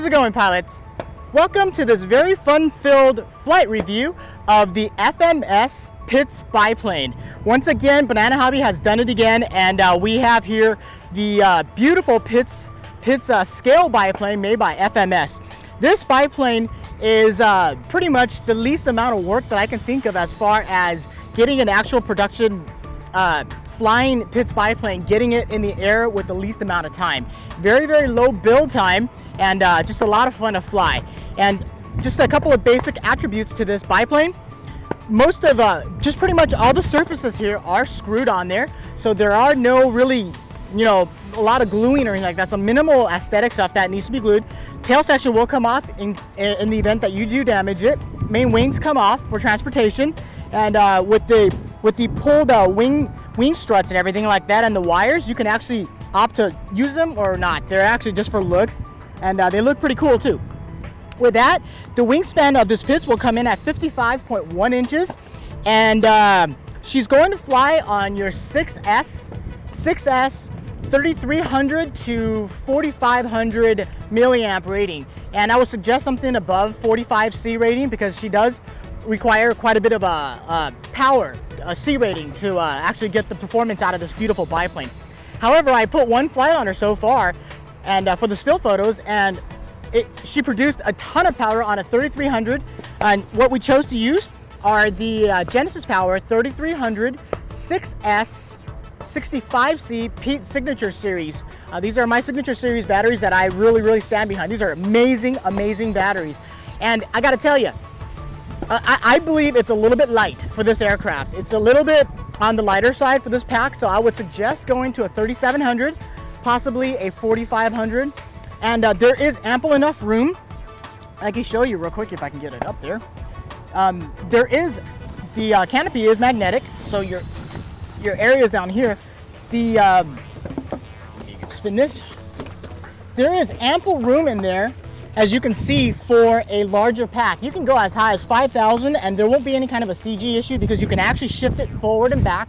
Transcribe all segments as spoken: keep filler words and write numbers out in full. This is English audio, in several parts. How's it going, pilots? Welcome to this very fun-filled flight review of the F M S Pitts biplane. Once again, Banana Hobby has done it again, and uh, we have here the uh, beautiful Pitts, Pitts uh, scale biplane made by F M S. This biplane is uh, pretty much the least amount of work that I can think of as far as getting an actual production Uh, flying Pitts biplane, getting it in the air with the least amount of time. Very, very low build time, and uh, just a lot of fun to fly. And just a couple of basic attributes to this biplane. Most of, uh, just pretty much all the surfaces here are screwed on there, so there are no really, you know, a lot of gluing or anything like that. Some minimal aesthetic stuff that needs to be glued. Tail section will come off in, in the event that you do damage it. Main wings come off for transportation, and uh, with the With the pulled uh, wing wing struts and everything like that, and the wires, you can actually opt to use them or not. They're actually just for looks, and uh, they look pretty cool too. With that, the wingspan of this Pitts will come in at fifty-five point one inches, and uh, she's going to fly on your six S, six S thirty-three hundred to forty-five hundred milliamp rating. And I would suggest something above forty-five C rating, because she does require quite a bit of a uh, uh, power, a C rating, to uh, actually get the performance out of this beautiful biplane. However, I put one flight on her so far, and uh, for the still photos, and it, she produced a ton of power on a thirty-three hundred. And what we chose to use are the uh, Genesis Power thirty-three hundred six S sixty-five C Pete Signature Series. Uh, these are my Signature Series batteries that I really, really stand behind. These are amazing, amazing batteries, and I gotta tell you, I believe it's a little bit light for this aircraft. It's a little bit on the lighter side for this pack, so I would suggest going to a thirty-seven hundred, possibly a forty-five hundred. And uh, there is ample enough room. I can show you real quick if I can get it up there. Um, there is, the uh, canopy is magnetic, so your, your area is down here. The, um, you can spin this. There is ample room in there, as you can see, for a larger pack. You can go as high as five thousand, and there won't be any kind of a C G issue, because you can actually shift it forward and back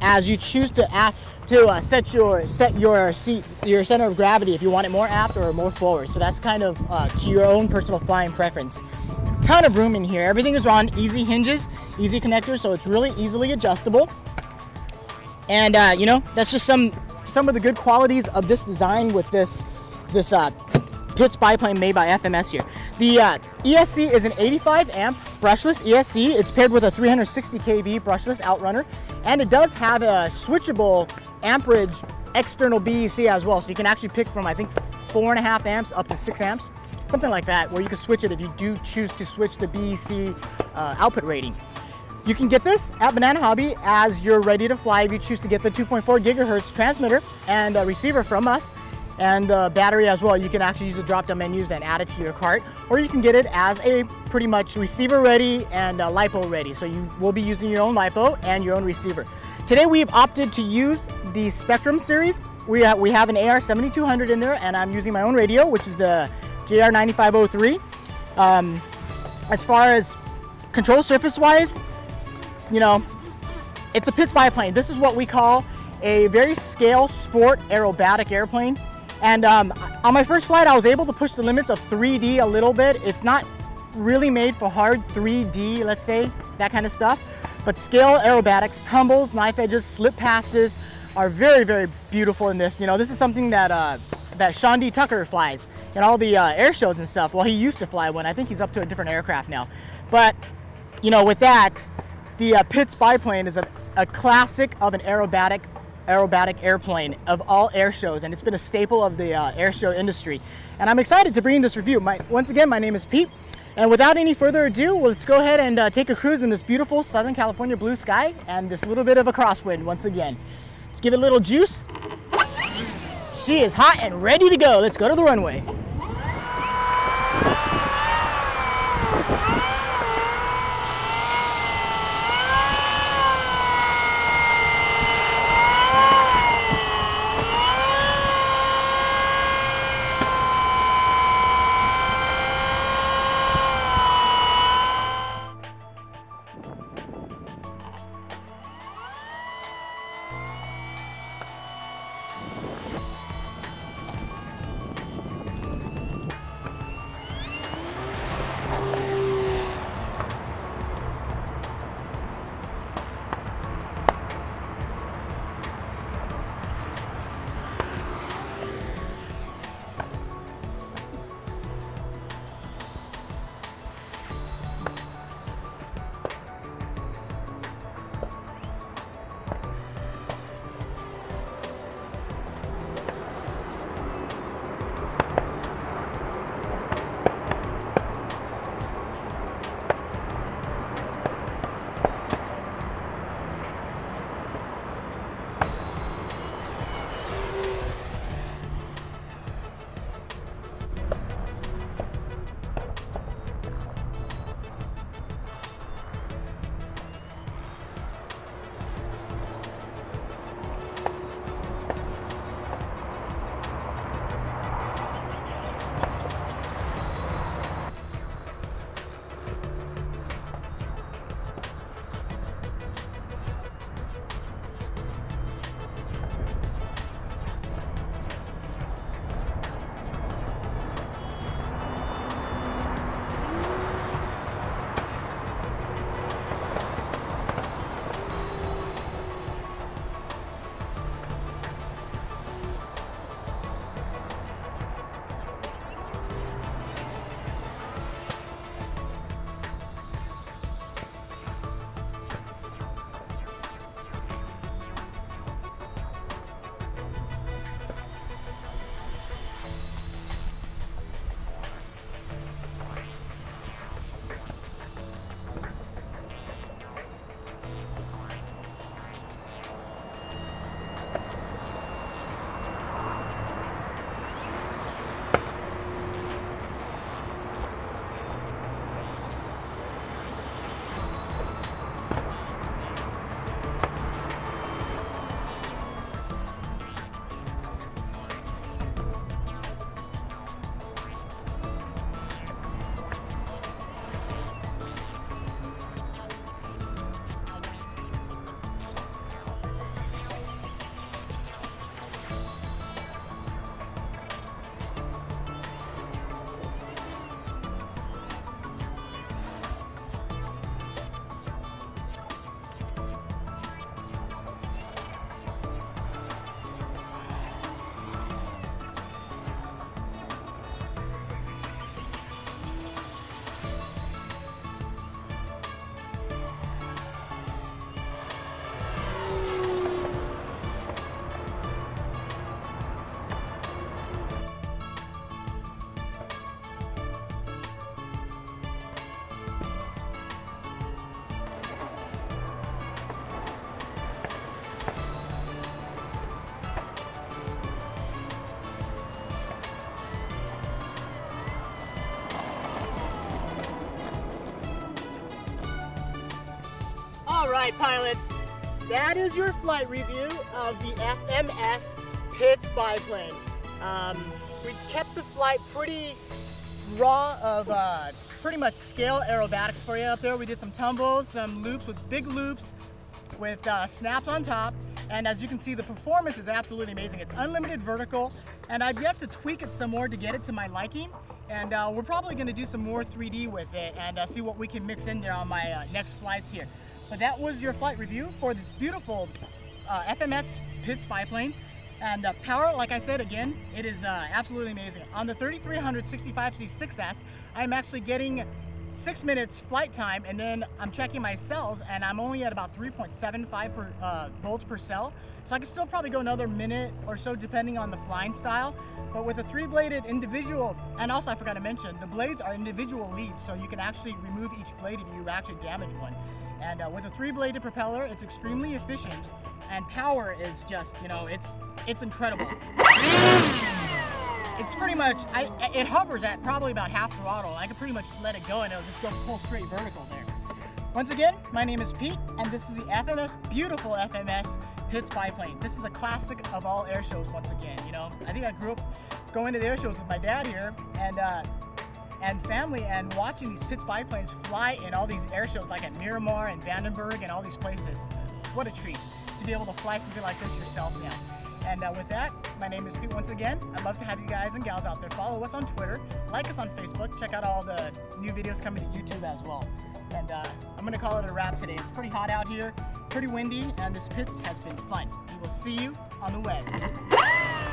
as you choose to act, to uh, set your set your seat, your center of gravity, if you want it more aft or more forward. So that's kind of uh, to your own personal flying preference. Ton of room in here. Everything is on easy hinges, easy connectors, so it's really easily adjustable. And uh, you know, that's just some some of the good qualities of this design with this this. Uh, Pitts biplane made by F M S here. The uh, E S C is an eighty-five amp brushless E S C. It's paired with a three hundred sixty k V brushless outrunner, and it does have a switchable amperage external B E C as well. So you can actually pick from, I think, four and a half amps up to six amps, something like that, where you can switch it if you do choose to switch the B E C uh, output rating. You can get this at Banana Hobby as you're ready to fly, if you choose to get the two point four gigahertz transmitter and uh, receiver from us, and the battery as well. You can actually use the drop-down menus and add it to your cart, or you can get it as a pretty much receiver ready and LiPo ready. So you will be using your own LiPo and your own receiver. Today we've opted to use the Spectrum Series. We have, we have an A R seventy-two hundred in there, and I'm using my own radio, which is the J R ninety-five oh three. Um, as far as control surface-wise, you know, it's a Pitts biplane. This is what we call a very scale sport aerobatic airplane. And um, on my first flight, I was able to push the limits of three D a little bit. It's not really made for hard three D, let's say, that kind of stuff. But scale aerobatics, tumbles, knife edges, slip passes are very, very beautiful in this. You know, this is something that uh, that Sean D. Tucker flies in all the uh, air shows and stuff. Well, he used to fly one. I think he's up to a different aircraft now. But, you know, with that, the uh, Pitts biplane is a, a classic of an aerobatic aerobatic airplane of all air shows, and it's been a staple of the uh, air show industry. And I'm excited to bring this review. My, once again, my name is Pete, and without any further ado, let's go ahead and uh, take a cruise in this beautiful Southern California blue sky and this little bit of a crosswind once again. Let's give it a little juice. She is hot and ready to go. Let's go to the runway. All right, pilots, that is your flight review of the F M S Pitts biplane. Um, we kept the flight pretty raw of uh, pretty much scale aerobatics for you up there. We did some tumbles, some loops with big loops, with uh, snaps on top, and as you can see, the performance is absolutely amazing. It's unlimited vertical, and I've yet to tweak it some more to get it to my liking, and uh, we're probably going to do some more three D with it and uh, see what we can mix in there on my uh, next flights here. But that was your flight review for this beautiful uh, F M S Pitts biplane, and uh, power, like I said again, it is uh, absolutely amazing. On the thirty-three hundred sixty-five C six S, I'm actually getting six minutes flight time, and then I'm checking my cells, and I'm only at about three point seven five per, uh, volts per cell, so I can still probably go another minute or so depending on the flying style. But with a three-bladed individual, and also I forgot to mention, the blades are individual leads, so you can actually remove each blade if you actually damage one. And uh, with a three-bladed propeller, it's extremely efficient, and power is just, you know, it's it's incredible. It's pretty much, I, it hovers at probably about half throttle. I can pretty much let it go and it'll just go full straight vertical there. Once again, my name is Pete, and this is the F M S, beautiful F M S Pitts biplane. This is a classic of all air shows once again, you know. I think I grew up going to the air shows with my dad here and, uh, and family, and watching these Pitts biplanes fly in all these air shows like at Miramar and Vandenberg and all these places. What a treat to be able to fly something like this yourself now. And uh, with that, my name is Pete once again. I'd love to have you guys and gals out there. Follow us on Twitter, like us on Facebook, check out all the new videos coming to YouTube as well. And uh, I'm gonna call it a wrap today. It's pretty hot out here, pretty windy, and this Pitts has been fun. We will see you on the web.